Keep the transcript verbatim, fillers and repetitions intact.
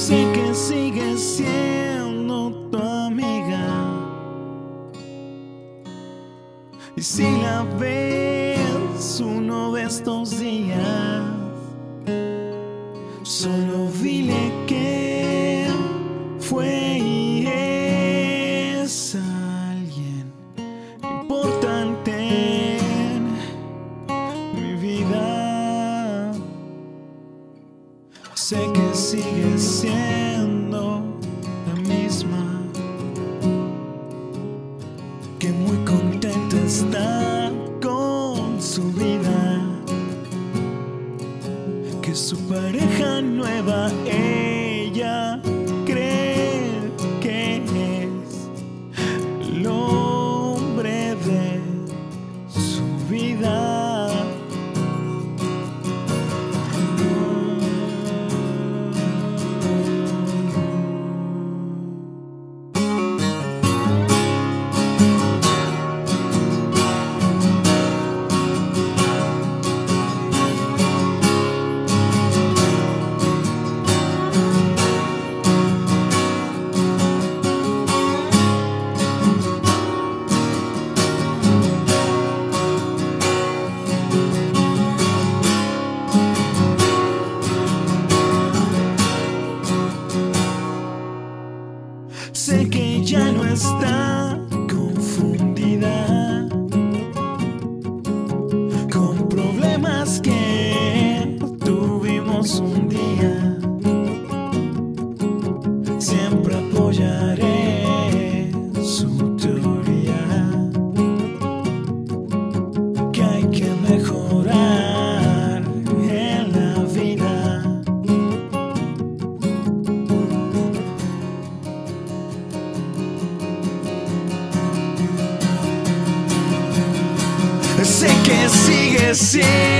Sé que sigues siendo tu amiga, y si la ves uno de estos días, solo dile que fue y es alguien importante en mi vida. Sé que sigues siendo la misma, que muy contenta está con su vida, que su pareja nueva ella cree que es el hombre de su vida. Sé que ya no está confundida con problemas que tuvimos un día. Siempre apoyaré su teoría, que hay que mejorar en la vida. Sé que sigue siendo